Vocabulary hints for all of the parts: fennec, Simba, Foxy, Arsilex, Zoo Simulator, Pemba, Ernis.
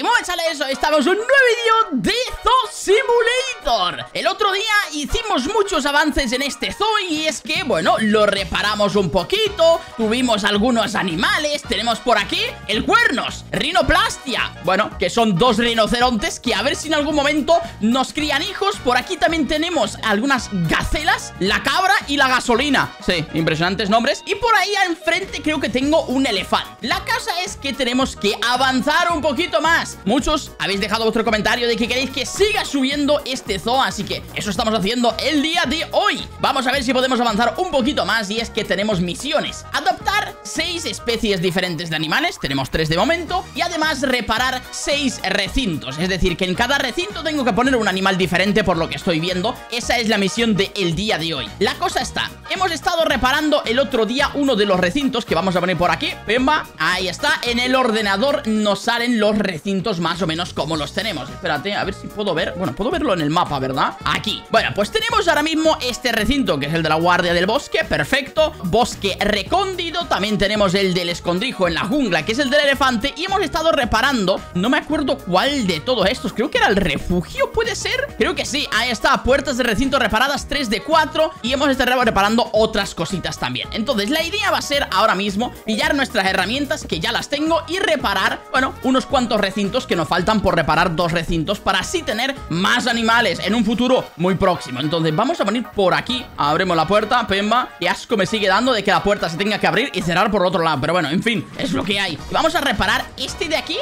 y muy sale eso, estamos en un nuevo vídeo de Zoo Simulator. El otro día hicimos muchos avances en este zoo y es que, bueno, lo reparamos un poquito, tuvimos algunos animales, tenemos por aquí el cuernos, rinoplastia, bueno, que son dos rinocerontes que a ver si en algún momento nos crían hijos. Por aquí también tenemos algunas gacelas, la cabra y la gasolina. Sí, impresionantes nombres. Y por ahí al frente creo que tengo un elefante. La cosa es que tenemos que avanzar un poquito más. Muchos habéis dejado vuestro comentario de que queréis que siga subiendo este zoo, así que eso estamos haciendo el día de hoy. Vamos a ver si podemos avanzar un poquito más, y es que tenemos misiones: adoptar 6 especies diferentes de animales, tenemos 3 de momento, y además reparar 6 recintos, es decir, que en cada recinto tengo que poner un animal diferente por lo que estoy viendo. Esa es la misión del día de hoy. La cosa está, hemos estado reparando el otro día uno de los recintos que vamos a poner por aquí, Pemba, ahí está. En el ordenador nos salen los recintos más o menos como los tenemos. Espérate, a ver si puedo ver, bueno, puedo verlo en el mapa, ¿verdad? Aquí, bueno, pues tenemos ahora mismo este recinto, que es el de la guardia del bosque, perfecto, bosque recóndito. También tenemos el del escondrijo en la jungla, que es el del elefante, y hemos estado reparando, no me acuerdo cuál de todos estos, creo que era el refugio, ¿puede ser? Creo que sí, ahí está, puertas de recinto reparadas, 3 de 4, y hemos estado reparando otras cositas también. Entonces la idea va a ser ahora mismo pillar nuestras herramientas, que ya las tengo, y reparar, bueno, unos cuantos recintos que nos faltan por reparar, 2 recintos, para así tener más animales en un futuro muy próximo. Entonces vamos a venir por aquí, abrimos la puerta, Pemba, qué asco me sigue dando de que la puerta se tenga que abrir y cerrar por otro lado, pero bueno, en fin, es lo que hay. Vamos a reparar este de aquí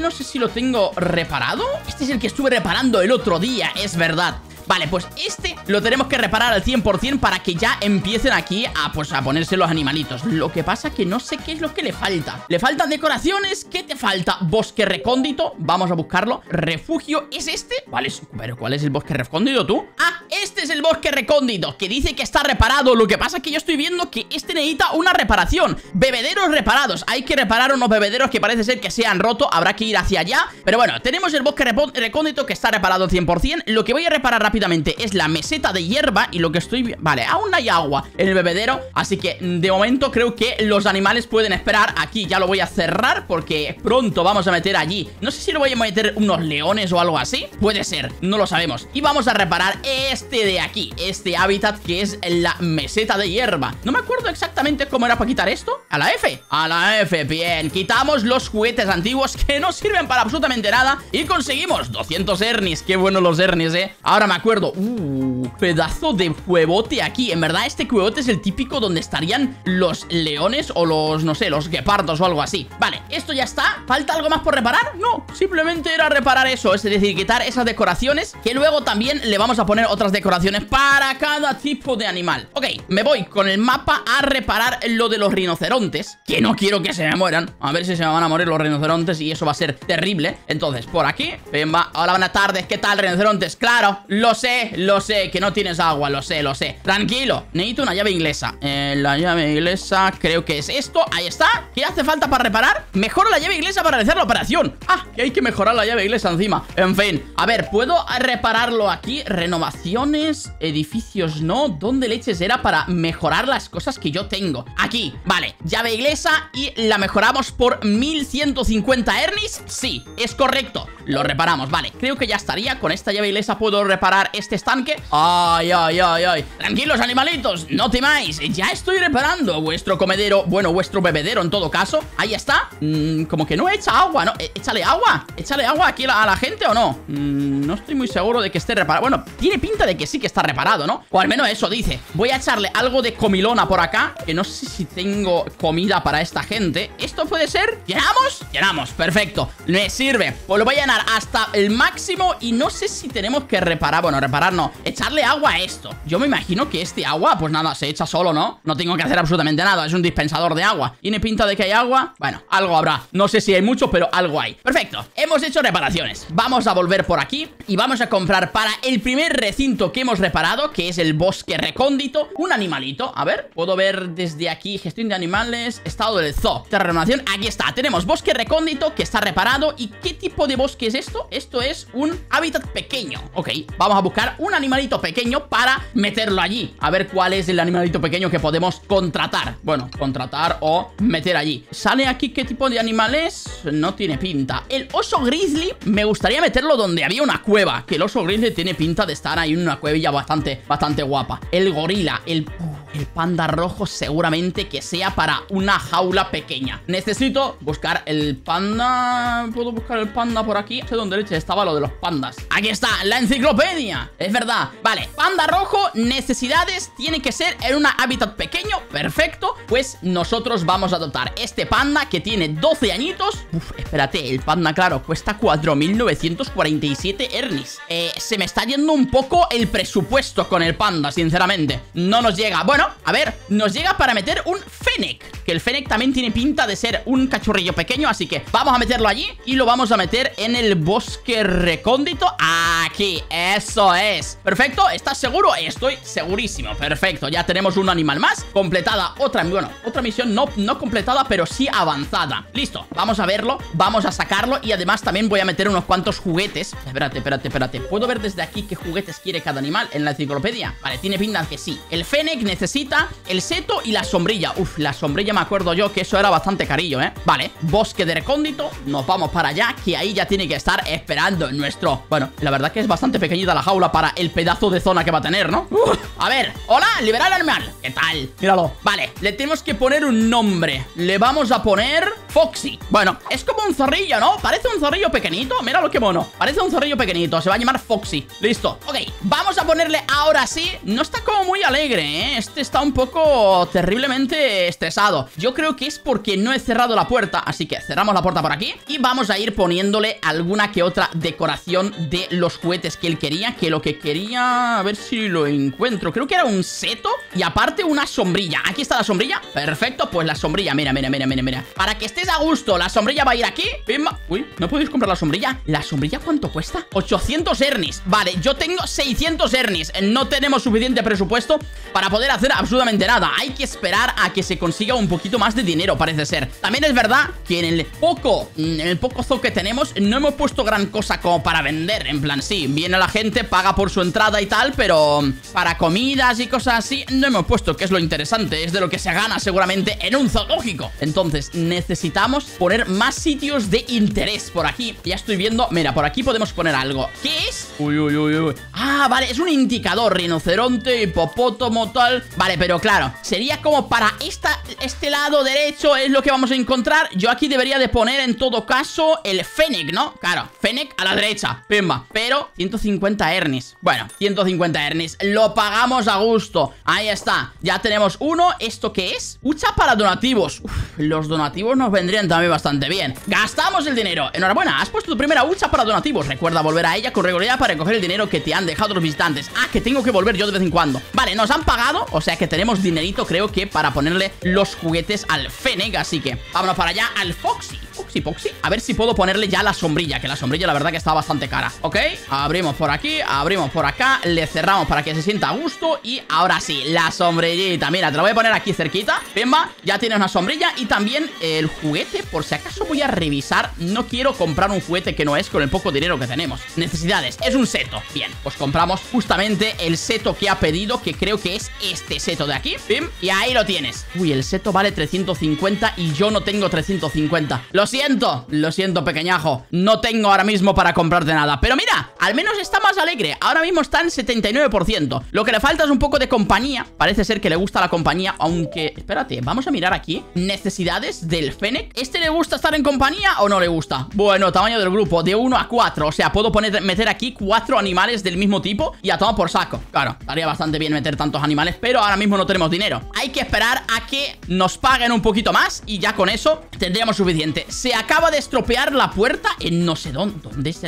no sé si lo tengo reparado, este es el que estuve reparando el otro día, es verdad. Vale, pues este lo tenemos que reparar al 100% para que ya empiecen aquí a, pues, a ponerse los animalitos. Lo que pasa que no sé qué es lo que le falta. Le faltan decoraciones. ¿Qué te falta? Bosque recóndito. Vamos a buscarlo. Refugio. ¿Es este? Vale, pero ¿cuál es el bosque recóndito tú? Ah, este es el bosque recóndito, que dice que está reparado. Lo que pasa que yo estoy viendo que este necesita una reparación. Bebederos reparados. Hay que reparar unos bebederos que parece ser que se han roto. Habrá que ir hacia allá. Pero bueno, tenemos el bosque recóndito que está reparado al 100%. Lo que voy a reparar rápidamente es la meseta de hierba, y lo que estoy... Vale, aún hay agua en el bebedero, así que de momento creo que los animales pueden esperar. Aquí ya lo voy a cerrar porque pronto vamos a meter allí, no sé si lo voy a meter unos leones o algo así, puede ser, no lo sabemos. Y vamos a reparar este de aquí, este hábitat que es la meseta de hierba. No me acuerdo exactamente cómo era para quitar esto. A la F, bien, quitamos los juguetes antiguos que no sirven para absolutamente nada y conseguimos 200 Ernies, qué bueno los Ernies, ahora me acuerdo. Pedazo de cuevote aquí. En verdad este cuevote es el típico donde estarían los leones o los, no sé, los guepardos o algo así. Vale, esto ya está. ¿Falta algo más por reparar? No, simplemente era reparar eso, es decir, quitar esas decoraciones, que luego también le vamos a poner otras decoraciones para cada tipo de animal. Ok, me voy con el mapa a reparar lo de los rinocerontes, que no quiero que se me mueran. A ver si se me van a morir los rinocerontes y eso va a ser terrible. Entonces, por aquí, Pemba. Hola, buenas tardes, ¿qué tal, rinocerontes? Claro, lo sé, que no tienes agua, lo sé. Tranquilo, necesito una llave inglesa. La llave inglesa creo que es esto, ahí está. ¿Qué hace falta para reparar? Mejora la llave inglesa para realizar la operación. Ah, que hay que mejorar la llave inglesa encima. En fin, a ver, ¿puedo repararlo aquí? Renovaciones, edificios, no. ¿Dónde leches era para mejorar las cosas que yo tengo? Aquí, vale, llave inglesa, y la mejoramos por 1150 Ernies. Sí, es correcto, lo reparamos, vale. Creo que ya estaría, con esta llave inglesa puedo reparar este estanque. Ay. Tranquilos, animalitos, no temáis. Ya estoy reparando vuestro comedero, bueno, vuestro bebedero en todo caso. Ahí está. Como que no echa agua, ¿no? Échale agua. ¿Échale agua aquí a la gente o no? No estoy muy seguro de que esté reparado. Bueno, tiene pinta de que sí que está reparado, ¿no? O al menos eso dice. Voy a echarle algo de comilona por acá, que no sé si tengo comida para esta gente. ¿Esto puede ser? ¿Llenamos? Llenamos, perfecto. Me sirve. Pues lo voy a llenar hasta el máximo y no sé si tenemos que reparar. Bueno, reparar no, echarle agua a esto. Yo me imagino que este agua, pues nada, se echa solo, ¿no? No tengo que hacer absolutamente nada, es un dispensador de agua. ¿Tiene pinta de que hay agua? Bueno, algo habrá. No sé si hay mucho, pero algo hay. Perfecto, hemos hecho reparaciones. Vamos a volver por aquí y vamos a comprar para el primer recinto que hemos reparado, que es el bosque recóndito, un animalito. A ver, puedo ver desde aquí, gestión de animales, estado del zoo, terrenovación. Aquí está, tenemos bosque recóndito que está reparado. ¿Y qué tipo de bosque es esto? Esto es un hábitat pequeño. Ok, vamos vamos a buscar un animalito pequeño para meterlo allí. A ver cuál es el animalito pequeño que podemos contratar. Bueno, contratar o meter allí. ¿Sale aquí qué tipo de animal es? No tiene pinta. El oso grizzly me gustaría meterlo donde había una cueva, que el oso grizzly tiene pinta de estar ahí en una cuevilla bastante guapa. El gorila, el panda rojo seguramente que sea para una jaula pequeña. Necesito buscar el panda. ¿Puedo buscar el panda por aquí? No sé dónde leche estaba lo de los pandas. Aquí está, la enciclopedia. Es verdad. Vale, panda rojo, necesidades. Tiene que ser en un hábitat pequeño. Perfecto. Pues nosotros vamos a adoptar este panda que tiene 12 añitos. Uf, espérate, el panda, claro, cuesta 4.947 Ernis. Se me está yendo un poco el presupuesto con el panda, sinceramente. No nos llega. Bueno, a ver, nos llega para meter un fennec, que el fennec también tiene pinta de ser un cachorrillo pequeño, así que vamos a meterlo allí y lo vamos a meter en el bosque recóndito. Aquí, eso es. Perfecto, ¿estás seguro? Estoy segurísimo. Perfecto, ya tenemos un animal más. Completada otra, bueno, otra misión no completada, pero sí avanzada. Listo, vamos a verlo, vamos a sacarlo y además también voy a meter unos cuantos juguetes. Espérate. ¿Puedo ver desde aquí qué juguetes quiere cada animal en la enciclopedia? Vale, tiene pinta que sí. El fennec necesita el seto y la sombrilla. Uf, la sombrilla me acuerdo yo que eso era bastante carillo, ¿eh? Vale, bosque de recóndito. Nos vamos para allá, que ahí ya tiene que estar esperando nuestro... Bueno, la verdad que es bastante pequeñita la jaula para el pedazo de zona que va a tener, ¿no? A ver, hola, libera al animal. ¿Qué tal? Míralo. Vale, le tenemos que poner un nombre. Le vamos a poner Foxy. Bueno, es como un zorrillo, ¿no? Parece un zorrillo pequeñito. Míralo, qué mono. Parece un zorrillo pequeñito. Se va a llamar Foxy. Listo. Ok, vamos a ponerle ahora sí. No está como muy alegre, ¿eh? Este está un poco terriblemente estresado. Yo creo que es porque no he cerrado la puerta, así que cerramos la puerta por aquí y vamos a ir poniéndole alguna que otra decoración de los juguetes que él quería, que lo que quería... A ver si lo encuentro. Creo que era un seto y aparte una sombrilla. Aquí está la sombrilla. Perfecto, pues la sombrilla. Mira. Para que estés a gusto, la sombrilla va a ir aquí. Pimba. Uy, ¿no podéis comprar la sombrilla? ¿La sombrilla cuánto cuesta? 800 Ernis. Vale, yo tengo 600 Ernis. No tenemos suficiente presupuesto para poder hacer absolutamente nada. Hay que esperar a que se consiga un poquito más de dinero, parece ser. También es verdad que en el poco zoo que tenemos no hemos puesto gran cosa como para vender. En plan, sí, viene la gente, paga por su entrada y tal, pero para comidas y cosas así no hemos puesto, que es lo interesante, es de lo que se gana seguramente en un zoológico. Entonces necesitamos poner más sitios de interés por aquí. Ya estoy viendo, mira, por aquí podemos poner algo. ¿Qué es? Uy. Ah, vale, es un indicador, rinoceronte, hipopótamo, tal. Vale, pero claro, sería como para este lado derecho es lo que vamos a encontrar. Yo aquí debería de poner en todo caso el fennec, ¿no? Claro, fennec a la derecha, pimba. Pero 150 Ernis. Bueno, 150 Ernis, lo pagamos a gusto. Ahí está, ya tenemos uno. ¿Esto qué es? Hucha para donativos. Uf, los donativos nos vendrían también bastante bien. Gastamos el dinero. Enhorabuena, has puesto tu primera hucha para donativos. Recuerda volver a ella con regularidad para recoger el dinero que te han dejado los visitantes. Ah, que tengo que volver yo de vez en cuando. Vale, nos han pagado, o sea que tenemos dinerito, creo que para ponerle los juguetes al fennec. Así que vámonos para allá al Foxy. Foxy. A ver si puedo ponerle ya la sombrilla, que la sombrilla la verdad que está bastante cara. Ok, abrimos por aquí, abrimos por acá, le cerramos para que se sienta a gusto y ahora sí, la sombrillita. Mira, te la voy a poner aquí cerquita. Pemba, ya tienes una sombrilla y también el juguete, por si acaso voy a revisar. No quiero comprar un juguete que no es con el poco dinero que tenemos. Necesidades, es un seto. Bien, pues compramos justamente el seto que ha pedido, que creo que es este seto de aquí. Pim, y ahí lo tienes. Uy, el seto vale 350 y yo no tengo 350. Lo siento, pequeñajo. No tengo ahora mismo para comprarte nada. Pero mira, al menos está más alegre. Ahora mismo está en 79%. Lo que le falta es un poco de compañía. Parece ser que le gusta la compañía, aunque... Espérate, vamos a mirar aquí. Necesidades del fennec. ¿Este le gusta estar en compañía o no le gusta? Bueno, tamaño del grupo, de 1 a 4. O sea, puedo meter aquí 4 animales del mismo tipo y a tomar por saco. Claro, estaría bastante bien meter tantos animales, pero ahora mismo no tenemos dinero. Hay que esperar a que nos paguen un poquito más y ya con eso tendríamos suficiente. Se acaba de estropear la puerta en no sé dónde.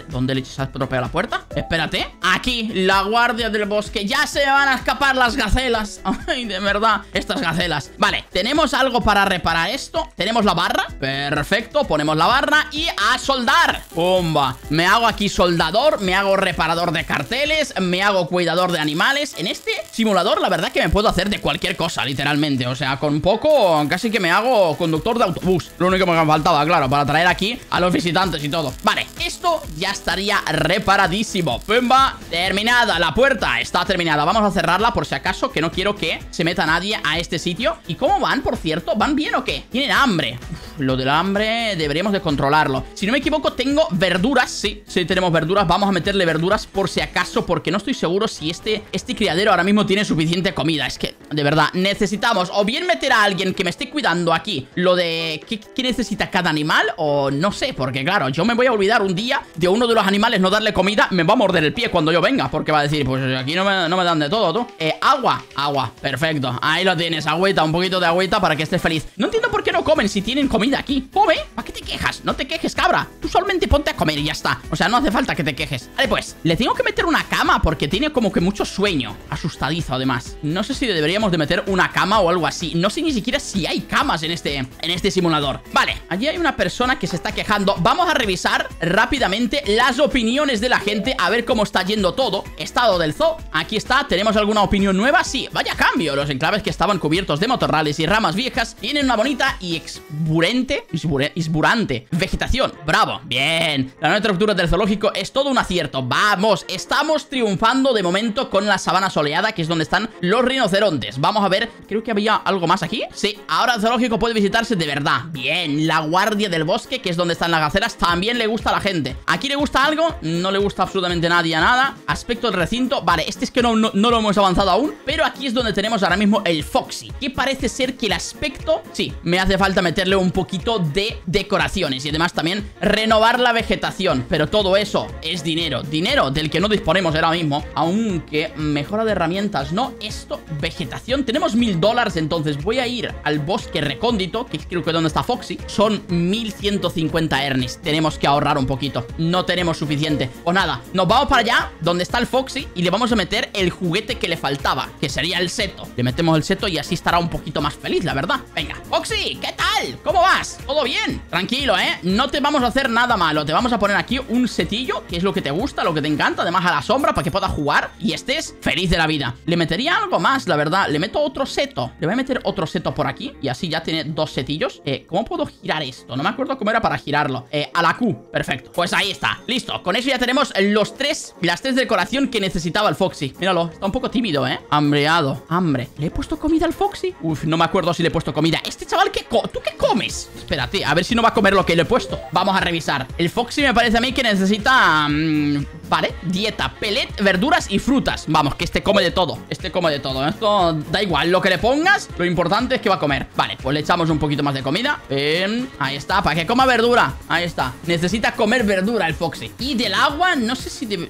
¿Dónde le echas a estropear la puerta? Espérate. Aquí, la guardia del bosque. Ya se van a escapar las gacelas. Ay, de verdad, estas gacelas. Vale, tenemos algo para reparar esto. Tenemos la barra. Perfecto, ponemos la barra y a soldar. ¡Pumba! Me hago aquí soldador, me hago reparador de carteles, me hago cuidador de animales. En este simulador, la verdad es que me puedo hacer de cualquier cosa, literalmente. O sea, con poco, casi que me hago conductor de autobús. Lo único que me faltaba, claro. claro, para traer aquí a los visitantes y todo. Vale, esto ya estaría reparadísimo. Pemba, terminada la puerta, está terminada. Vamos a cerrarla por si acaso, que no quiero que se meta nadie a este sitio. ¿Y cómo van, por cierto? ¿Van bien o qué? Tienen hambre. Uf, lo del hambre deberíamos de controlarlo. Si no me equivoco, tengo verduras. Sí, sí tenemos verduras. Vamos a meterle verduras por si acaso, porque no estoy seguro si este criadero ahora mismo tiene suficiente comida. Es que, de verdad, necesitamos o bien meter a alguien que me esté cuidando aquí lo de qué necesita cada animal, o no sé, porque claro, yo me voy a olvidar un día de uno de los animales, no darle comida, me va a morder el pie cuando yo venga, porque va a decir, pues aquí no me dan de todo, tú. Agua, perfecto, ahí lo tienes, agüita, un poquito de agüita para que estés feliz. No entiendo por qué no comen si tienen comida aquí. Come, ¿para qué te quejas? No te quejes, cabra, tú solamente ponte a comer y ya está, o sea, no hace falta que te quejes. Vale, pues, le tengo que meter una cama porque tiene como que mucho sueño, asustadizo además. No sé si deberíamos de meter una cama o algo así, no sé ni siquiera si hay camas en este simulador. Vale, allí hay una persona que se está quejando. Vamos a revisar rápidamente las opiniones de la gente, a ver cómo está yendo todo. Estado del zoo, aquí está. ¿Tenemos alguna opinión nueva? Sí, vaya cambio. Los enclaves que estaban cubiertos de matorrales y ramas viejas tienen una bonita y exuberante vegetación. Bravo, bien. La nueva estructura del zoológico es todo un acierto. Vamos, estamos triunfando de momento con la sabana soleada, que es donde están los rinocerontes. Vamos a ver, creo que había algo más aquí. Sí, ahora el zoológico puede visitarse de verdad. Bien, la guardia del bosque, que es donde están las gacelas, también le gusta a la gente. ¿Aquí le gusta algo? No le gusta absolutamente nadie a nada. Aspecto del recinto, vale, este es que no lo hemos avanzado aún, pero aquí es donde tenemos ahora mismo el Foxy, que parece ser que el aspecto, sí, me hace falta meterle un poquito de decoraciones y además también renovar la vegetación, pero todo eso es dinero del que no disponemos ahora mismo, aunque mejora de herramientas, no, esto, vegetación, tenemos $1000, entonces voy a ir al bosque recóndito, que creo que es donde está Foxy, son 1150 Ernis, tenemos que ahorrar un poquito, no tenemos suficiente, pues nada, nos vamos para allá, donde está el Foxy, y le vamos a meter el juguete que le faltaba, que sería el seto, le metemos el seto y así estará un poquito más feliz, la verdad. Venga, Foxy, ¿qué tal? ¿Cómo vas? ¿Todo bien? Tranquilo, ¿eh? No te vamos a hacer nada malo, te vamos a poner aquí un setillo, que es lo que te gusta, lo que te encanta, además a la sombra, para que puedas jugar y estés feliz de la vida. Le metería algo más, la verdad, le meto otro seto, le voy a meter otro seto por aquí, y así ya tiene dos setillos. ¿Cómo puedo girar esto? No me acuerdo cómo era para girarlo. A la Q, perfecto. Pues ahí está, listo. Con eso ya tenemos las tres decoración que necesitaba el Foxy. Míralo, está un poco tímido, ¿eh? Hambreado, hambre. ¿Le he puesto comida al Foxy? Uf, no me acuerdo si le he puesto comida. Este chaval, ¿tú qué comes? Espérate, a ver si no va a comer lo que le he puesto. Vamos a revisar. El Foxy me parece a mí que necesita... vale, dieta, pellet, verduras y frutas. Vamos, que este come de todo. Este come de todo. Esto da igual, lo que le pongas, lo importante es que va a comer. Vale, pues le echamos un poquito más de comida. Ahí está, para que coma verdura. Ahí está. Necesita comer verdura el Foxy. Y del agua, no sé si le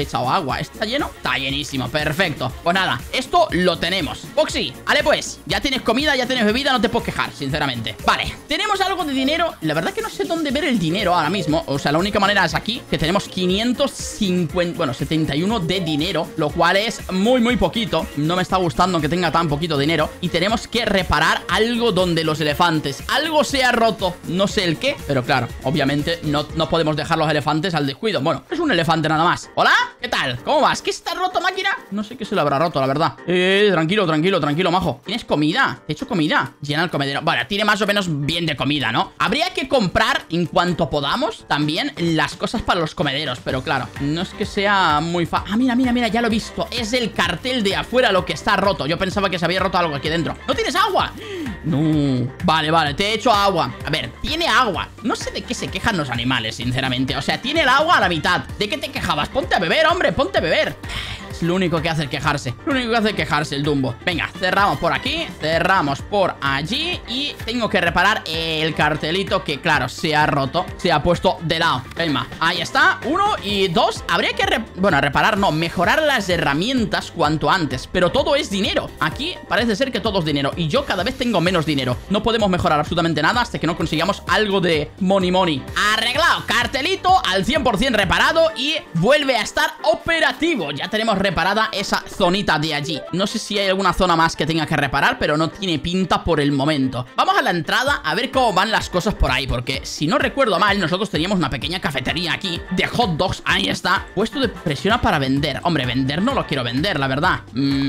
he echado agua. ¿Está lleno? Está llenísimo, perfecto. Pues nada, esto lo tenemos. Foxy, vale pues, ya tienes comida, ya tienes bebida, no te puedes quejar, sinceramente. Vale, tenemos algo de dinero. La verdad que no sé dónde ver el dinero ahora mismo. O sea, la única manera es aquí, que tenemos 71 de dinero, lo cual es muy muy poquito, no me está gustando que tenga tan poquito dinero, y tenemos que reparar algo donde los elefantes, algo se ha roto, no sé el qué, pero claro, obviamente no podemos dejar los elefantes al descuido. Bueno, es un elefante nada más. Hola, ¿qué tal? ¿Cómo vas? ¿Qué está roto, máquina? No sé qué se le habrá roto, la verdad. Tranquilo, majo. ¿Tienes comida? ¿Te he hecho comida? Llena el comedero. Vale, tiene más o menos bien de comida, ¿no? Habría que comprar, en cuanto podamos, también las cosas para los comederos, pero claro, no es que sea muy fácil. Ah, mira, ya lo he visto. Es el cartel de afuera lo que está roto. Yo pensaba que se había roto algo aquí dentro. ¿No tienes agua? No. Vale, te he hecho agua. A ver, tiene agua. No sé de qué se quejan los animales, sinceramente. O sea, tiene el agua a la mitad. ¿De qué te quejabas? Ponte a beber, hombre, ponte a beber. Lo único que hace es quejarse. Lo único que hace es quejarse el Dumbo. Venga, cerramos por aquí, cerramos por allí, y tengo que reparar el cartelito que, claro, se ha roto, se ha puesto de lado. Venga, ahí está, 1 y 2. Habría que, mejorar las herramientas cuanto antes, pero todo es dinero. Aquí parece ser que todo es dinero, y yo cada vez tengo menos dinero. No podemos mejorar absolutamente nada hasta que no consigamos algo de money. Arreglado, cartelito, al 100% reparado y vuelve a estar operativo. Ya tenemos reparada esa zonita de allí. No sé si hay alguna zona más que tenga que reparar, pero no tiene pinta por el momento. Vamos a la entrada a ver cómo van las cosas por ahí, porque si no recuerdo mal, nosotros teníamos una pequeña cafetería aquí de hot dogs. Ahí está. Puesto de presiona para vender. Hombre, vender no lo quiero vender, la verdad.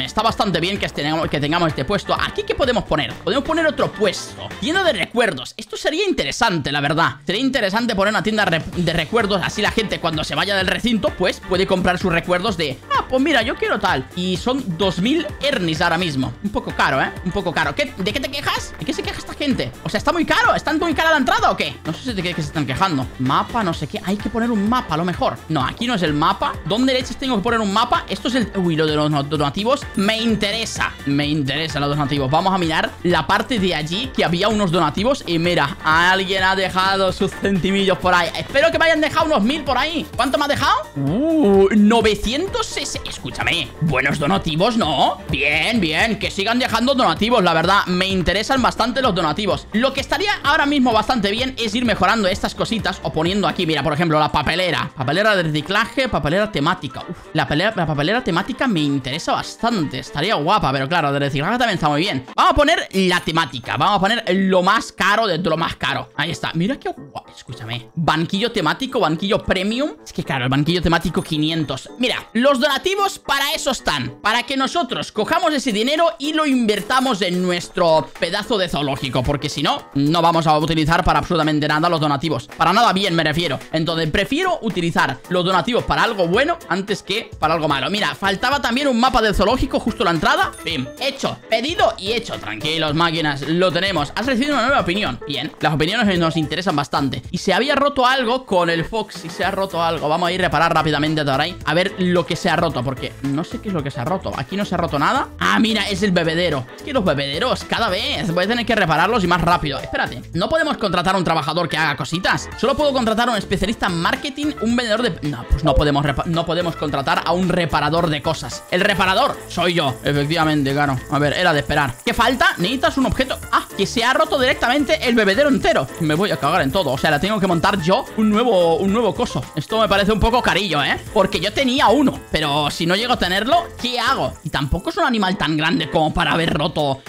Está bastante bien que tengamos este puesto. ¿Aquí qué podemos poner? Podemos poner otro puesto. Tienda de recuerdos. Esto sería interesante, la verdad. Sería interesante poner una tienda de recuerdos. Así la gente cuando se vaya del recinto, pues puede comprar sus recuerdos de... Ah, pues mira, yo quiero tal. Y son 2000 Ernis ahora mismo. Un poco caro, ¿eh? Un poco caro. ¿De qué te quejas? ¿De qué se queja esta gente? O sea, ¿está muy caro? ¿Están muy cara la entrada o qué? No sé si de qué se están quejando. Mapa, no sé qué. Hay que poner un mapa, a lo mejor. No, aquí no es el mapa. ¿Dónde leches tengo que poner un mapa? Esto es el... Uy, lo de los donativos. Me interesa. Me interesan los donativos. Vamos a mirar la parte de allí que había unos donativos. Y mira, alguien ha dejado sus centimillos por ahí. Espero que me hayan dejado unos 1000 por ahí. ¿Cuánto me ha dejado? 960. Escúchame. Buenos donativos, ¿no? Bien, bien. Que sigan dejando donativos, la verdad. Me interesan bastante los donativos. Lo que estaría ahora mismo bastante bien es ir mejorando estas cositas o poniendo aquí, mira, por ejemplo, la papelera. Papelera de reciclaje, papelera temática. Uf, la papelera temática me interesa bastante. Estaría guapa, pero claro, de reciclaje también está muy bien. Vamos a poner la temática. Vamos a poner lo más caro dentro de lo más caro. Ahí está. Mira qué guapo. Escúchame. Banquillo temático, banquillo premium. Es que claro, el banquillo temático 500. Mira, los donativos para eso están. Para que nosotros cojamos ese dinero y lo invertamos en nuestro pedazo de zoológico. Porque si no, no vamos a utilizar para absolutamente nada los donativos. Para nada bien, me refiero. Entonces, prefiero utilizar los donativos para algo bueno antes que para algo malo. Mira, faltaba también un mapa del zoológico justo a la entrada. Pim, hecho, pedido y hecho. Tranquilos, máquinas, lo tenemos. Has recibido una nueva opinión. Bien, las opiniones nos interesan bastante. Y se había roto algo con el Foxy. Se ha roto algo. Vamos a ir a reparar rápidamente ahora ahí. A ver lo que se ha roto, porque no sé qué es lo que se ha roto. Aquí no se ha roto nada. Ah, mira, es el bebedero. Es que los bebederos cada vez voy a tener que repararlos y más rápido. Espérate, no podemos contratar a un trabajador que haga cositas. Solo puedo contratar a un especialista en marketing, un vendedor de... No, pues no podemos contratar a un reparador de cosas. El reparador soy yo. Efectivamente, claro. A ver, era de esperar. ¿Qué falta? Necesitas un objeto. Ah, que se ha roto directamente el bebedero entero. Me voy a cagar en todo. O sea, la tengo que montar yo un nuevo coso. Esto me parece un poco carillo, ¿eh? Porque yo tenía uno. Pero si no llego a tenerlo, ¿qué hago? Y tampoco es un animal tan grande como para haber roto...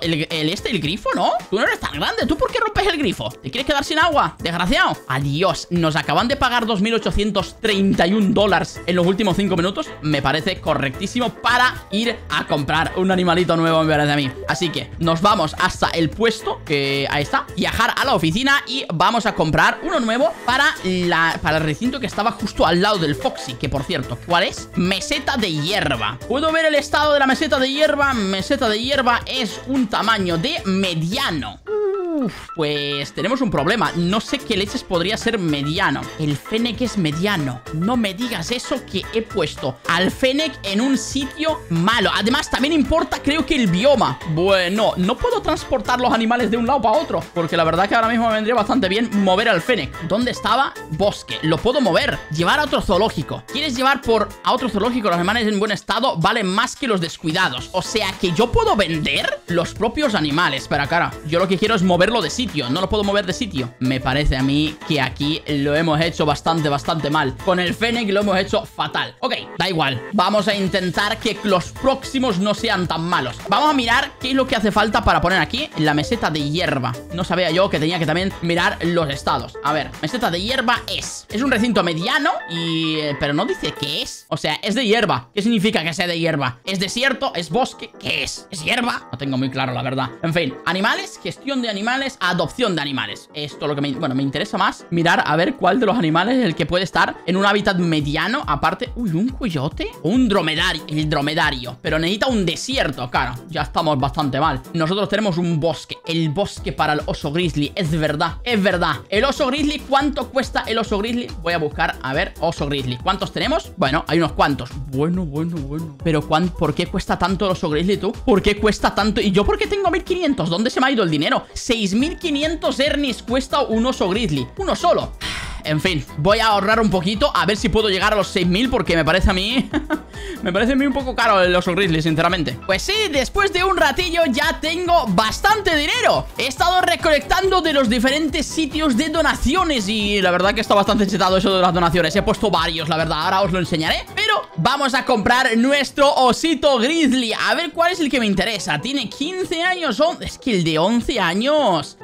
el grifo, ¿no? Tú no eres tan grande. ¿Tú por qué rompes el grifo? ¿Te quieres quedar sin agua? Desgraciado. Adiós. Nos acaban de pagar $2,831 en los últimos 5 minutos. Me parece correctísimo para ir a comprar un animalito nuevo, me parece a mí. Así que nos vamos hasta el puesto, que ahí está, viajar a la oficina y vamos a comprar uno nuevo para el recinto que estaba justo al lado del Foxy, que por cierto, ¿cuál es? Meseta de hierba. ¿Puedo ver el estado de la meseta de hierba? Meseta de hierba es un tamaño de mediano. Uf, pues tenemos un problema. No sé qué leches podría ser mediano. El Fennec es mediano. No me digas eso, que he puesto al Fennec en un sitio malo. Además, también importa, creo que el bioma. Bueno, no puedo transportar los animales de un lado para otro, porque la verdad que ahora mismo me vendría bastante bien mover al Fennec. ¿Dónde estaba? Bosque. Lo puedo mover. Llevar a otro zoológico. ¿Quieres llevar a otro zoológico? Los animales en buen estado valen más que los descuidados. O sea que yo puedo vender los propios animales. Pero cara, yo lo que quiero es moverlo de sitio. No lo puedo mover de sitio. Me parece a mí que aquí lo hemos hecho bastante mal. Con el Fennec lo hemos hecho fatal. Ok, da igual. Vamos a intentar que los próximos no sean tan malos. Vamos a mirar qué es lo que hace falta para poner aquí la meseta de hierba. No sabía yo que tenía que también mirar los estados. A ver, meseta de hierba es un recinto mediano y... pero no dice qué es. O sea, es de hierba. ¿Qué significa que sea de hierba? ¿Es desierto? ¿Es bosque? ¿Qué es? ¿Es hierba? No tengo muy claro, la verdad. En fin, animales, gestión de animales, adopción de animales. Esto es lo que me interesa más. Mirar a ver cuál de los animales es el que puede estar en un hábitat mediano. Aparte, uy, un coyote o un dromedario. El dromedario. Pero necesita un desierto, claro. Ya estamos bastante mal. Nosotros tenemos un bosque. El bosque para el oso grizzly. Es verdad, es verdad. El oso grizzly, ¿cuánto cuesta el oso grizzly? Voy a buscar, a ver, oso grizzly. ¿Cuántos tenemos? Bueno, hay unos cuantos. Bueno. Pero ¿por qué cuesta tanto el oso grizzly, tú? ¿Por qué cuesta tanto? ¿Y yo por qué tengo 1.500? ¿Dónde se me ha ido el dinero? 6.500 Ernis cuesta un oso grizzly. Uno solo. En fin, voy a ahorrar un poquito, a ver si puedo llegar a los 6.000, porque me parece a mí me parece a mí un poco caro el oso grizzly, sinceramente. Pues sí, después de un ratillo ya tengo bastante dinero. He estado recolectando de los diferentes sitios de donaciones y la verdad que está bastante chetado eso de las donaciones. He puesto varios, la verdad, ahora os lo enseñaré. Pero vamos a comprar nuestro osito grizzly, a ver cuál es el que me interesa. Tiene 15 años, es que el de 11 años,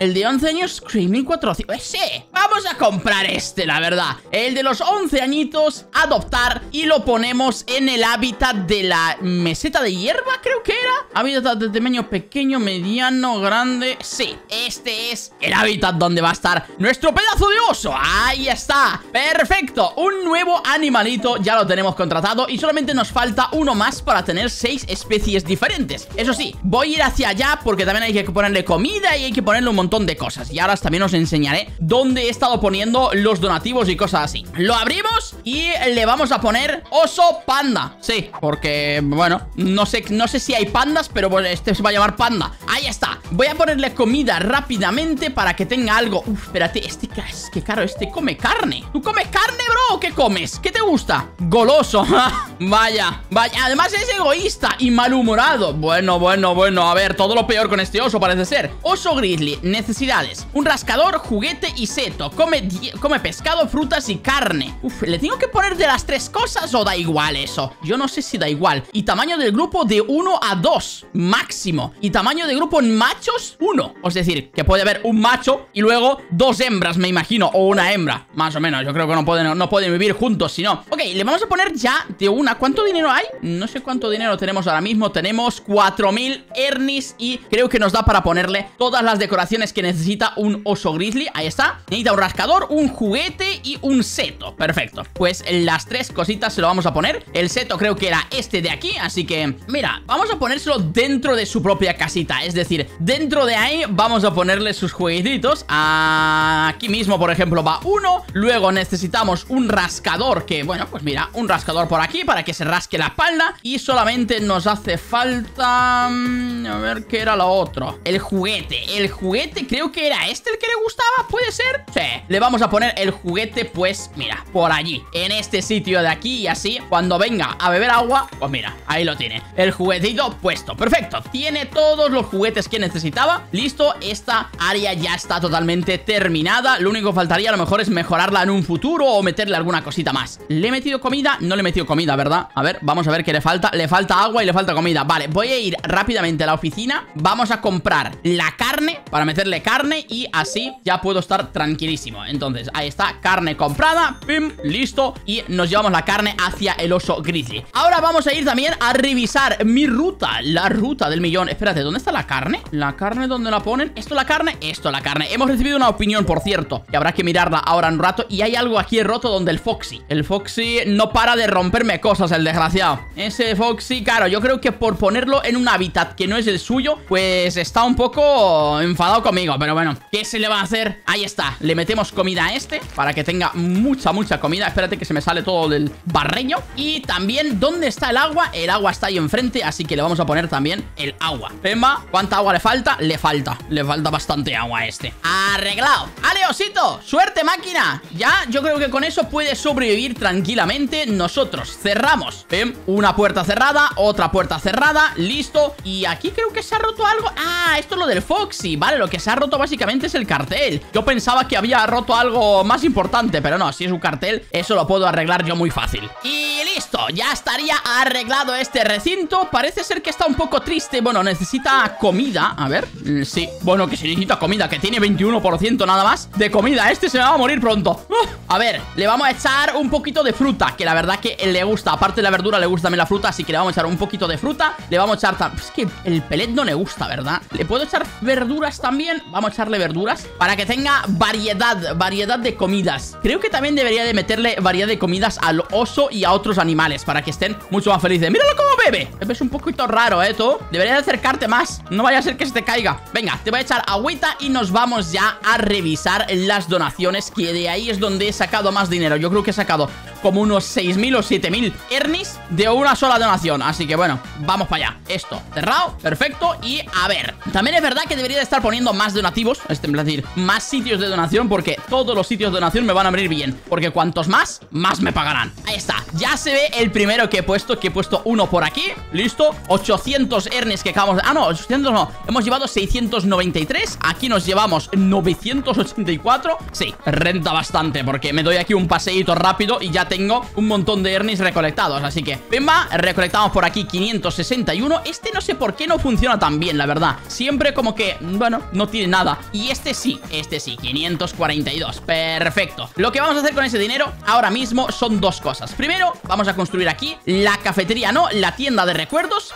Screaming 400, ese. Vamos a comprar este, la verdad, el de los 11 añitos, adoptar, y lo ponemos en el hábitat de la meseta de hierba, creo que era. Hábitat de tamaño pequeño, mediano, grande. Sí, este es el hábitat donde va a estar nuestro pedazo de oso. Ahí está, perfecto. Un nuevo animalito, ya lo tenemos contratado y solamente nos falta uno más para tener 6 especies diferentes. Eso sí, voy a ir hacia allá porque también hay que ponerle comida y hay que ponerle un montón de cosas. Y ahora también os enseñaré dónde he estado poniendo los donativos y cosas así. Lo abrimos y le vamos a poner oso panda. Sí, porque, bueno, no sé si hay pandas, pero pues este se va a llamar panda. Ahí está. Voy a ponerle comida rápidamente para que tenga algo. Uf, espérate, es que claro, este come carne. ¿Tú comes carne, bro? ¿O qué comes? ¿Qué te gusta? Goloso. Vaya, vaya. Además es egoísta y malhumorado. Bueno, bueno, bueno. A ver, todo lo peor con este oso parece ser. Oso grizzly, necesidades: un rascador, juguete y seto. Come pescado, frutas y carne. Uf, ¿le tengo que poner de las tres cosas o da igual eso? Yo no sé si da igual. Y tamaño del grupo de 1 a 2 máximo. Y tamaño de grupo en machos, 1. Es decir, que puede haber un macho y luego 2 hembras, me imagino. O una hembra, más o menos. Yo creo que no pueden vivir juntos, si no. Ok, le vamos a poner ya de una. ¿Cuánto dinero hay? No sé cuánto dinero tenemos ahora mismo. Tenemos 4.000 Ernis y creo que nos da para ponerle todas las decoraciones que necesita un oso grizzly. Ahí está. Necesita un rascador, un juguete y un seto. Perfecto. Pues las tres cositas se lo vamos a poner. El seto creo que era este de aquí, así que, mira, vamos a ponérselo dentro de su propia casita. Es decir, dentro de ahí vamos a ponerle sus juguetitos. Aquí mismo, por ejemplo, va uno. Luego necesitamos un rascador que, bueno, pues mira, un rascador por aquí para que se rasque la espalda. Y solamente nos hace falta... a ver, ¿qué era lo otro? El juguete. El juguete creo que era este el que le gustaba, ¿puede ser? Sí, le vamos a poner el juguete, pues mira, por allí, en este sitio de aquí. Y así, cuando venga a beber agua, pues mira, ahí lo tiene, el juguetito puesto. Perfecto, tiene todos los juguetes que necesitaba. Listo, esta área ya está totalmente terminada. Lo único que faltaría a lo mejor es mejorarla en un futuro o meterle alguna cosita más. ¿Le he metido comida? No le he metido comida, ¿verdad? A ver, vamos a ver qué le falta. Le falta agua y le falta comida. Vale, voy a ir rápidamente a la oficina. Vamos a comprar la carne para meterle carne y así ya puedo estar tranquilísimo. Entonces, ahí está, carne comprada. Pim, listo. Y nos llevamos la carne hacia el oso grizzly. Ahora vamos a ir también a revisar mi ruta, la ruta del millón. Espérate, ¿dónde está la carne? ¿La carne dónde la ponen? ¿Esto la carne? Esto la carne. Hemos recibido una opinión, por cierto, y habrá que mirarla ahora en un rato. Y hay algo aquí roto donde el Foxy no para de romperme cosas, el desgraciado. Ese Foxy, claro, yo creo que por ponerlo en un hábitat que no es el suyo, pues está un poco enfadado conmigo. Pero bueno, ¿qué se le va a hacer? Ahí está, le metemos comida a este para que tenga mucha, mucha comida. Espérate que se me sale todo del barreño. Y también, ¿dónde está el agua? El agua está ahí enfrente, así que le vamos a poner también el agua. Pemba, ¿cuánta agua le falta? Le falta bastante agua a este. Arreglado. ¡Ale, osito! ¡Suerte, máquina! Ya, yo creo que con eso puede sobrevivir tranquilamente. Nosotros cerramos. Pem, una puerta cerrada, otra puerta cerrada. Listo. Y aquí creo que se ha roto algo. Ah, esto es lo del Foxy. Vale, lo que se ha roto básicamente es el cartel. Yo pensaba que había roto algo más importante, pero no, si es un cartel, eso lo puedo arreglar yo muy fácil. Y listo, ya estaría arreglado este recinto. Parece ser que está un poco triste. Bueno, necesita comida. A ver, sí, bueno, que si necesita comida, que tiene 21% nada más de comida. Este se me va a morir pronto. A ver, le vamos a echar un poquito de fruta, que la verdad que le gusta. Aparte de la verdura, le gusta también la fruta, así que le vamos a echar un poquito de fruta. Le vamos a echar... es que el pellet no le gusta, ¿verdad? ¿Le puedo echar verduras también? Vamos a echarle verduras para que tenga variedad de comidas. Creo que también debería de meterle variedad de comidas al oso y a otros animales para que estén mucho más felices. ¡Míralo cómo bebe! Es un poquito raro, ¿eh, tú? Deberías de acercarte más. No vaya a ser que se te caiga. Venga, te voy a echar agüita y nos vamos ya a revisar las donaciones, que de ahí es donde he sacado más dinero. Yo creo que he sacado como unos 6.000 o 7.000 Ernis de una sola donación. Así que bueno, vamos para allá. Esto, cerrado, perfecto. Y a ver, también es verdad que debería de estar poniendo más donativos, es decir, más sitios de donación, porque todos los sitios de donación me van a venir bien, porque cuantos más, más me pagarán. Ahí está, ya se ve el primero que he puesto, uno por aquí. Listo, 800 Ernis que acabamos de... Ah, no, 800 no, hemos llevado 693. Aquí nos llevamos 984. Sí, renta bastante, porque me doy aquí un paseíto rápido y ya tengo un montón de Ernis recolectados. Así que, Pemba, recolectamos por aquí 561. Este no sé por qué no funciona tan bien, la verdad. Siempre como que, bueno, no tiene nada. Y este sí, 542. Perfecto. Lo que vamos a hacer con ese dinero ahora mismo son dos cosas. Primero, vamos a construir aquí la cafetería, no, la tienda de recuerdos.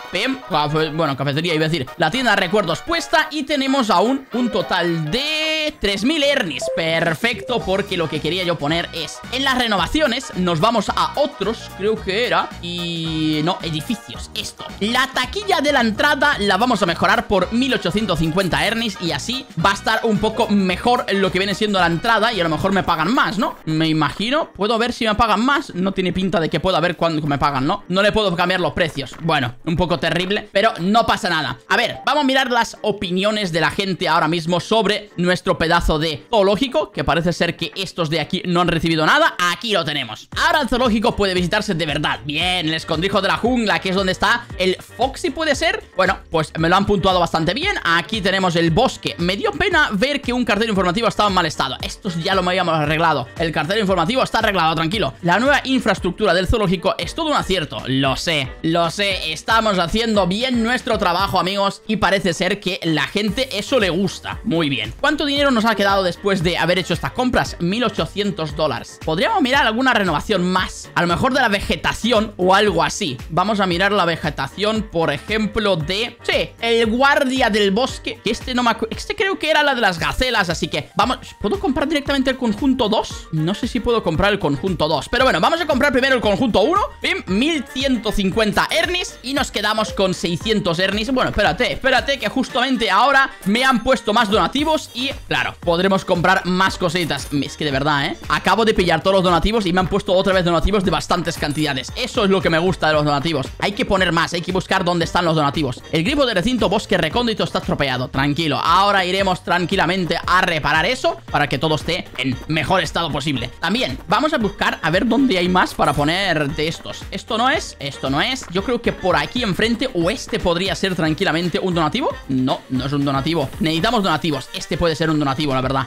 Bueno, cafetería iba a decir, la tienda de recuerdos puesta. Y tenemos aún un total de 3000 Ernis. Perfecto, porque lo que quería yo poner es, en las renovaciones nos vamos a otros, creo que era, y no, edificios, esto. La taquilla de la entrada la vamos a mejorar por 1850 Ernis, y así va a estar un poco mejor lo que viene siendo la entrada, y a lo mejor me pagan más, ¿no? Me imagino. Puedo ver si me pagan más, no tiene pinta de que pueda ver cuándo me pagan, ¿no? No le puedo cambiar los precios. Bueno, un poco terrible, pero no pasa nada. A ver, vamos a mirar las opiniones de la gente ahora mismo sobre nuestro pedazo de zoológico, que parece ser que estos de aquí no han recibido nada. Aquí lo tenemos. Ahora el zoológico puede visitarse de verdad. Bien, el escondrijo de la jungla, que es donde está el Foxy, ¿puede ser? Bueno, pues me lo han puntuado bastante bien. Aquí tenemos el bosque. Me dio pena ver que un cartel informativo estaba en mal estado. Estos ya lo habíamos arreglado. El cartel informativo está arreglado, tranquilo. La nueva infraestructura del zoológico es todo un acierto. Lo sé, lo sé. Estamos haciendo bien nuestro trabajo, amigos, y parece ser que la gente eso le gusta. Muy bien. ¿Cuánto dinero nos ha quedado después de haber hecho estas compras? $1.800. Podríamos mirar alguna renovación más, a lo mejor de la vegetación o algo así. Vamos a mirar la vegetación, por ejemplo, de... Sí, el guardia del bosque, que este no me acuerdo. Este creo que era la de las gacelas, así que vamos... ¿Puedo comprar directamente el conjunto 2? No sé si puedo comprar el conjunto 2, pero bueno, vamos a comprar primero el conjunto 1. Bien, 1150 Ernis y nos quedamos con 600 Ernis. Bueno, espérate, espérate, que justamente ahora me han puesto más donativos y, claro, podremos comprar más cositas. Es que de verdad, ¿eh? Acabo de pillar todos los donativos y me han puesto otra vez donativos de bastantes cantidades. Eso es lo que me gusta de los donativos. Hay que poner más, hay que buscar dónde están los donativos. El grifo de recinto bosque recóndito está estropeado. Tranquilo, ahora iremos tranquilamente a reparar eso para que todo esté en mejor estado posible. También vamos a buscar a ver dónde hay más para poner de estos. Esto no es, esto no es. Yo creo que por aquí enfrente o este podría ser tranquilamente un donativo. No, no es un donativo. Necesitamos donativos. Este puede ser un donativo, la verdad.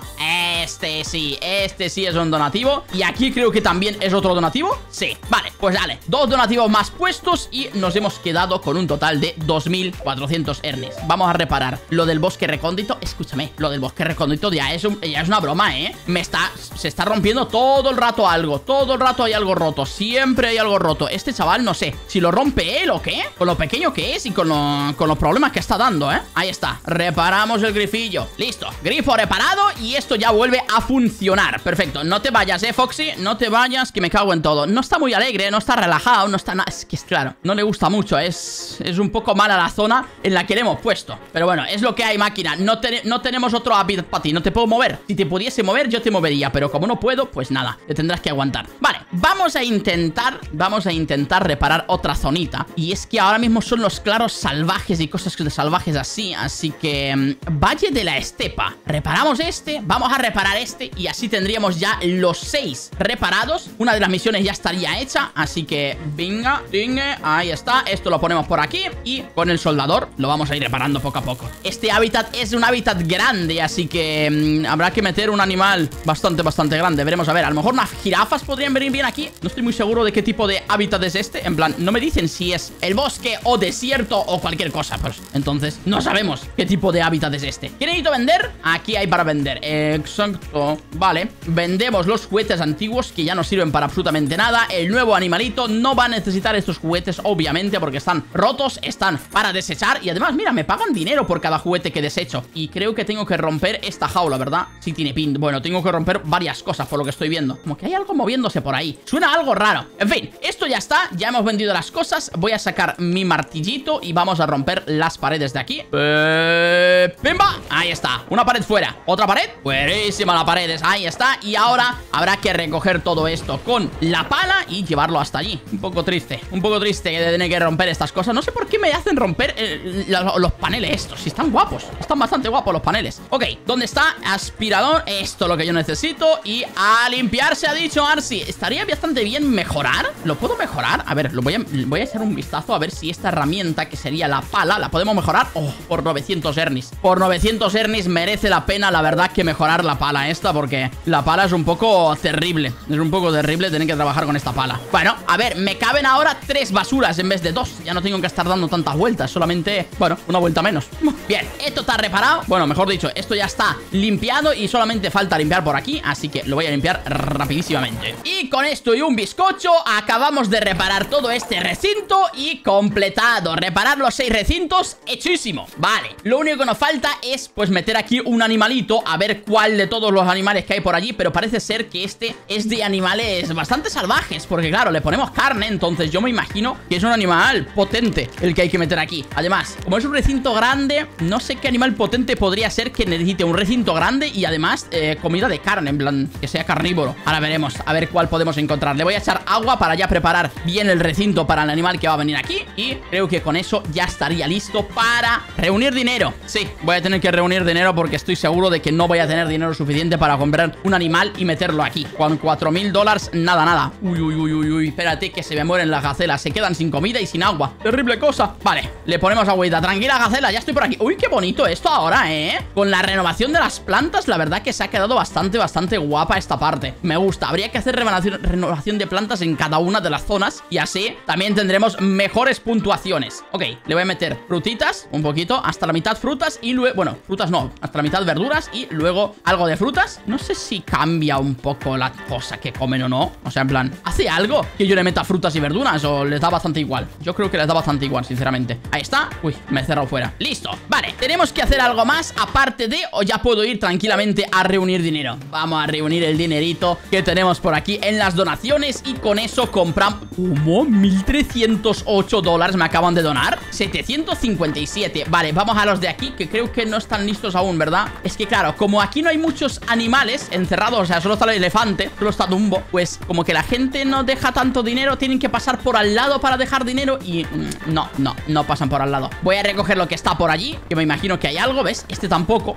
Este sí es un donativo. Y aquí creo que también es otro donativo. Sí, vale, pues dale. Dos donativos más puestos y nos hemos quedado con un total de 2400 Ernis. Vamos a reparar lo del bosque recóndito. Escúchame, lo del bosque recóndito ya es una broma, ¿eh? Se está rompiendo todo el rato algo. Todo el rato hay algo roto. Siempre hay algo roto. Este chaval, no sé si lo rompe él o qué, con lo pequeño que es y con los problemas que está dando, ¿eh? Ahí está, reparamos el grifillo. Listo, grifo reparado y esto ya vuelve a funcionar. Perfecto, no te vayas, Foxy, no te vayas, que me cago en todo. No está muy alegre, no está relajado, no está nada. Es que es claro, no le gusta mucho, es un poco mala la zona en la que le hemos puesto. Pero bueno, es lo que hay, máquina. No tenemos otro hábitat para ti, no te puedo mover. Si te pudiese mover, yo te movería, pero como no puedo, pues nada, te tendrás que aguantar. Vale, vamos a intentar reparar otra zonita. Y es que ahora mismo son los claros salvajes y cosas de salvajes así. Así que... Valle de la Estepa. Reparamos este, vamos a reparar este y así tendríamos ya los 6 reparados. Una de las misiones ya estaría hecha, así que venga, ahí está. Esto lo ponemos por aquí y con el soldador lo vamos a ir reparando poco a poco. Este hábitat es un hábitat grande, así que habrá que meter un animal bastante grande. Veremos, a ver, a lo mejor unas jirafas podrían venir bien aquí. No estoy muy seguro de qué tipo de hábitat es este. En plan, no me dicen si es el bosque o desierto o cualquier cosa, pues entonces no sabemos qué tipo de hábitat es este. ¿Qué necesito vender? Aquí hay para vender. Exacto, vale. Vendemos los juguetes antiguos que ya no sirven para absolutamente nada. El nuevo animalito no va a necesitar estos juguetes, obviamente, porque están rotos, están para desechar. Y además, mira, me pagan dinero por cada juguete que desecho. Y creo que tengo que romper esta jaula, ¿verdad? Sí tiene pin. Bueno, tengo que romper varias cosas por lo que estoy viendo. Como que hay algo moviéndose por ahí. Suena algo raro. En fin, esto ya está. Ya hemos vendido las cosas. Voy a sacar mi martillito y vamos a romper las paredes de aquí. ¡Pimba! Ahí está. Una pared fuera. Espera, ¿otra pared? Buenísima la pared esa. Ahí está. Y ahora habrá que recoger todo esto con la pala y llevarlo hasta allí. Un poco triste que tiene que romper estas cosas. No sé por qué me hacen romper los paneles estos. Si están guapos, están bastante guapos los paneles. Ok, ¿dónde está? Aspirador. Esto es lo que yo necesito. Y a limpiar, se ha dicho Arsi. Estaría bastante bien mejorar. ¿Lo puedo mejorar? A ver, voy a echar un vistazo a ver si esta herramienta, que sería la pala, la podemos mejorar. Oh, por 900 Ernis. Por 900 Ernis merece la pena, la verdad, que mejorar la pala esta, porque la pala es un poco terrible. Es un poco terrible tener que trabajar con esta pala. Bueno, a ver, me caben ahora 3 basuras en vez de 2. Ya no tengo que estar dando tantas vueltas. Solamente, bueno, una vuelta menos. Bien, esto está reparado. Bueno, mejor dicho, esto ya está limpiado y solamente falta limpiar por aquí. Así que lo voy a limpiar rapidísimamente. Y con esto y un bizcocho acabamos de reparar todo este recinto y completado. Reparar los 6 recintos, hechísimo. Vale, lo único que nos falta es pues meter aquí un animalito, a ver cuál de todos los animales que hay por allí, pero parece ser que este es de animales bastante salvajes, porque claro, le ponemos carne, entonces yo me imagino que es un animal potente el que hay que meter aquí. Además, como es un recinto grande, no sé qué animal potente podría ser que necesite un recinto grande y además comida de carne, en plan que sea carnívoro. Ahora veremos, a ver cuál podemos encontrar. Le voy a echar agua para ya preparar bien el recinto para el animal que va a venir aquí y creo que con eso ya estaría listo para reunir dinero. Sí, voy a tener que reunir dinero porque estoy seguro de que no voy a tener dinero suficiente para comprar un animal y meterlo aquí. Con $4.000, nada, nada. Uy, uy, uy, uy, uy, espérate que se me mueren las gacelas. Se quedan sin comida y sin agua. Terrible cosa. Vale, le ponemos agüita. Tranquila, gacela, ya estoy por aquí. Uy, qué bonito esto ahora, ¿eh? Con la renovación de las plantas, la verdad que se ha quedado bastante, bastante guapa esta parte. Me gusta. Habría que hacer renovación de plantas en cada una de las zonas y así también tendremos mejores puntuaciones. Ok, le voy a meter frutitas, un poquito, hasta la mitad frutas y luego, bueno, frutas no, hasta la mitad verduras y luego algo de frutas. No sé si cambia un poco la cosa que comen o no. O sea, en plan, ¿hace algo que yo le meta frutas y verduras o les da bastante igual? Yo creo que les da bastante igual, sinceramente. Ahí está. Uy, me he cerrado fuera. Listo. Vale, tenemos que hacer algo más aparte de, o ya puedo ir tranquilamente a reunir dinero. Vamos a reunir el dinerito que tenemos por aquí en las donaciones y con eso compramos... ¿Cómo? $1.308 me acaban de donar. 757. Vale, vamos a los de aquí, que creo que no están listos aún, ¿verdad? Es que claro, como aquí no hay muchos animales encerrados, o sea, solo está el elefante, solo está Dumbo, pues como que la gente no deja tanto dinero, tienen que pasar por al lado para dejar dinero y no pasan por al lado. Voy a recoger lo que está por allí, que me imagino que hay algo, ¿ves? Este tampoco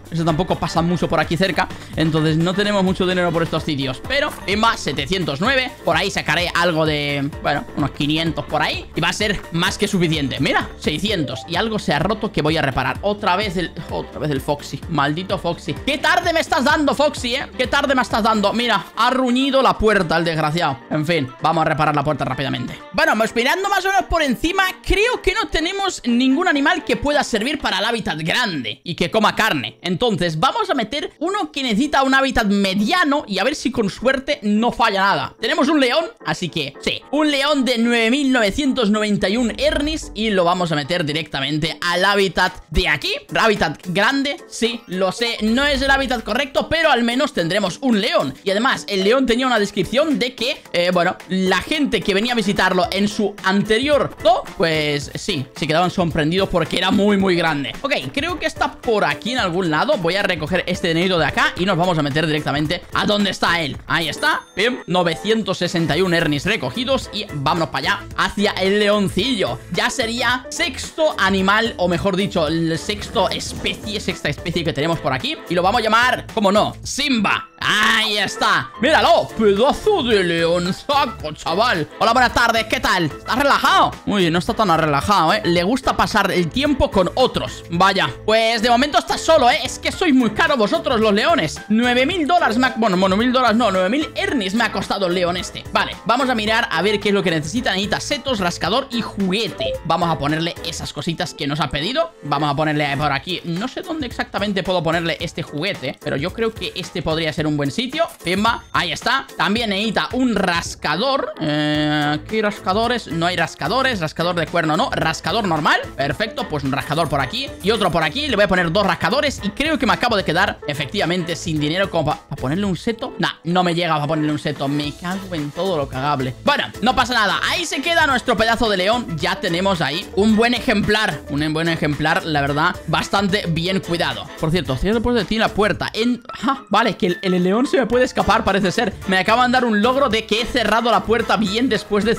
pasa mucho por aquí cerca, entonces no tenemos mucho dinero por estos sitios, pero en más 709, por ahí sacaré algo de, bueno, unos 500 por ahí y va a ser más que suficiente. Mira, 600 y algo se ha roto que voy a reparar. Otra vez el Foxy, maldito Foxy. Qué tarde me estás dando, Foxy, ¿eh? Qué tarde me estás dando. Mira, ha ruñido la puerta el desgraciado. En fin, vamos a reparar la puerta rápidamente. Bueno, pues mirando más o menos por encima, creo que no tenemos ningún animal que pueda servir para el hábitat grande y que coma carne. Entonces vamos a meter uno que necesita un hábitat mediano y a ver si con suerte no falla nada. Tenemos un león, así que sí, un león de 9.991 Ernis y lo vamos a meter directamente al hábitat de aquí. Hábitat grande, sí, lo sé, no es el hábitat correcto, pero al menos tendremos un león. Y además, el león tenía una descripción de que, bueno, la gente que venía a visitarlo en su anterior zoo, pues sí, se quedaban sorprendidos porque era muy, muy grande. Ok, creo que está por aquí en algún lado. Voy a recoger este dinerito de acá y nos vamos a meter directamente a donde está él. Ahí está, bien, 961 Ernis recogidos y vámonos para allá, hacia el leoncillo. Ya sería sexto animal, o mejor dicho, el sexta especie que tenemos por aquí y lo vamos a llamar, como no, Simba. Ahí está, míralo, pedazo de león saco, chaval. Hola, buenas tardes, ¿qué tal? ¿Estás relajado? Uy, no está tan relajado, ¿eh? Le gusta pasar el tiempo con otros. Vaya, pues de momento está solo, ¿eh? Es que sois muy caros vosotros los leones. $9.000 me ha... Bueno, $1.000 no, 9.000 Ernis me ha costado el león este. Vale, vamos a mirar a ver qué es lo que necesita. Necesita setos, rascador y juguete. Vamos a ponerle esas cositas que nos ha pedido. Vamos a ponerle por aquí, no sé dónde exactamente puedo ponerle este juguete, pero yo creo que este podría ser un un buen sitio. Pimba, ahí está. También necesita un rascador. ¿Qué rascadores? No hay rascadores. Rascador de cuerno no, rascador normal. Perfecto, pues un rascador por aquí y otro por aquí. Le voy a poner dos rascadores y creo que me acabo de quedar efectivamente sin dinero como para ponerle un seto. Nah, no me llega para ponerle un seto. Me cago en todo lo cagable. Bueno, no pasa nada. Ahí se queda nuestro pedazo de león. Ya tenemos ahí un buen ejemplar. Un buen ejemplar, la verdad, bastante bien cuidado. Por cierto, cierra después de ti la puerta. Vale, que el león se me puede escapar, parece ser. Me acaban de dar un logro de que he cerrado la puerta bien después de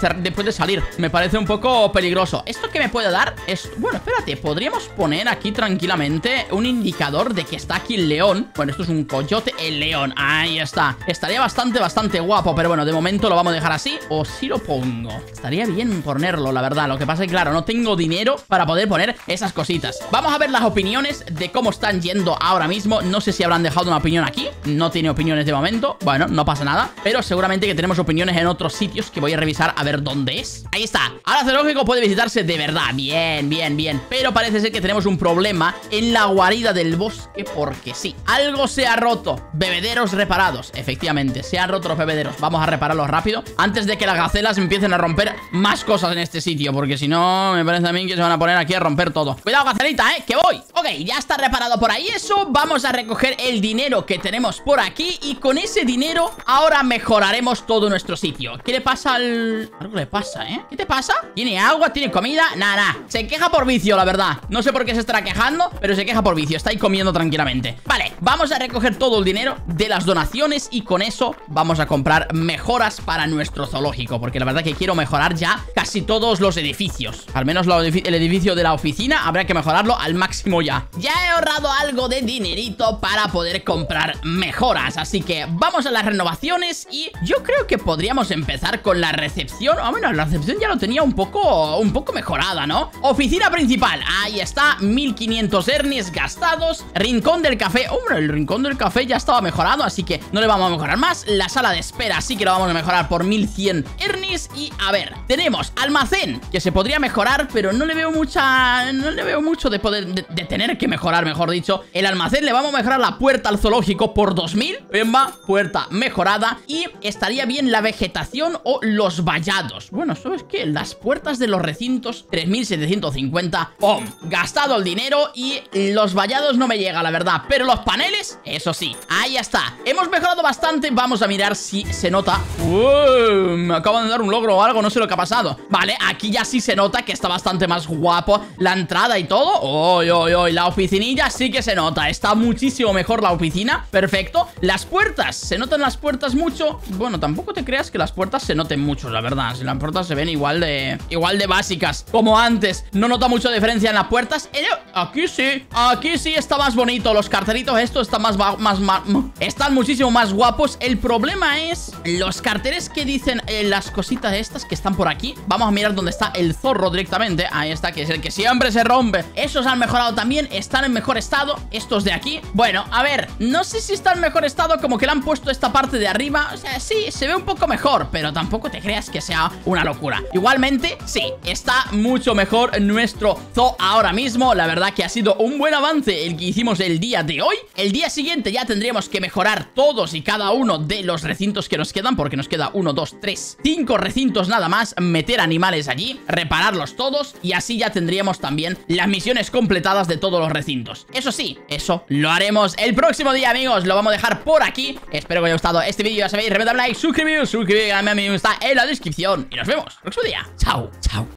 salir. Me parece un poco peligroso. ¿Esto que me puede dar? Es... Bueno, espérate, podríamos poner aquí tranquilamente un indicador de que está aquí el león. Bueno, esto es un coyote. El león, ahí está. Estaría bastante guapo, pero bueno, de momento lo vamos a dejar así. O si lo pongo. Estaría bien ponerlo, la verdad. Lo que pasa es que, claro, no tengo dinero para poder poner esas cositas. Vamos a ver las opiniones de cómo están yendo ahora mismo. No sé si habrán dejado una opinión aquí. No tiene opiniones de momento. Bueno, no pasa nada. Pero seguramente que tenemos opiniones en otros sitios que voy a revisar a ver dónde es. Ahí está. Ahora zoológico puede visitarse de verdad. Bien, bien, bien. Pero parece ser que tenemos un problema en la guarida del bosque porque sí. Algo se ha roto. Bebederos reparados. Efectivamente, se han roto los bebederos. Vamos a repararlos rápido antes de que las gacelas empiecen a romper más cosas en este sitio. Porque si no, me parece a mí que se van a poner aquí a romper todo. Cuidado, gacelita, que voy. Ok, ya está reparado por ahí eso. Vamos a recoger el dinero que tenemos por aquí y con ese dinero ahora mejoraremos todo nuestro sitio. ¿Qué le pasa al...? Algo le pasa, ¿eh? ¿Qué te pasa? ¿Tiene agua? ¿Tiene comida? Nada. Se queja por vicio, la verdad. No sé por qué se estará quejando, pero se queja por vicio. Está ahí comiendo tranquilamente. Vale, vamos a recoger todo el dinero de las donaciones y con eso vamos a comprar mejoras para nuestro zoológico, porque la verdad que quiero mejorar ya casi todos los edificios. Al menos el edificio de la oficina habrá que mejorarlo al máximo ya. Ya he ahorrado algo de dinerito para poder comprar mejoras, así que vamos a las renovaciones y yo creo que podríamos empezar con la recepción. Ah, bueno, la recepción ya lo tenía un poco mejorada, ¿no? Oficina principal, ahí está, 1500 hernies gastados. Rincón del café, hombre, el rincón del café ya estaba mejorado, así que no le vamos a mejorar más. La sala de espera sí que la vamos a mejorar por 1100 hernies y a ver, tenemos almacén, que se podría mejorar, pero no le veo mucho de poder, de tener que mejorar, mejor dicho. El almacén le vamos a mejorar la puerta al zoológico por 2000, Pemba, puerta mejorada. Y estaría bien la vegetación o los vallados. Bueno, ¿sabes qué? Las puertas de los recintos, 3750, ¡pum! Gastado el dinero y los vallados no me llega, la verdad, pero los paneles, eso sí, ahí está. Hemos mejorado bastante, vamos a mirar si se nota. ¡Wow! Me acaban de dar un logro o algo, no sé lo que ha pasado. Vale, aquí ya sí se nota que está bastante más guapo la entrada y todo. ¡Oy, oy, oy! La oficinilla sí que se nota. Está muchísimo mejor la oficina. Perfecto. Las puertas, ¿se notan las puertas mucho? Bueno, tampoco te creas que las puertas se noten mucho, la verdad. Si las puertas se ven igual de básicas como antes. No nota mucha diferencia en las puertas. Aquí sí está más bonito. Los carteritos estos están están muchísimo más guapos. El problema es los carteles que dicen las cositas estas que están por aquí. Vamos a mirar dónde está el zorro directamente. Ahí está, que es el que siempre se rompe. Esos han mejorado también, están en mejor estado. Estos de aquí, bueno, a ver, no sé si está en mejor estado, como que le han puesto esta parte de arriba, o sea, sí, se ve un poco mejor, pero tampoco te creas que sea una locura. Igualmente, sí, está mucho mejor nuestro zoo ahora mismo. La verdad que ha sido un buen avance el que hicimos el día de hoy. El día siguiente ya tendríamos que mejorar todos y cada uno de los recintos que nos quedan, porque nos queda 1, 2, 3, 5 recintos nada más, meter animales allí, repararlos todos y así ya tendríamos también las misiones completadas de todos los recintos. Eso sí, eso lo haremos el próximo día, amigos. Lo vamos a dejar por aquí. Espero que os haya gustado este vídeo. Ya sabéis, reventad un like, suscribiros, a mí me gusta en la descripción y nos vemos el próximo día. Chao, chao.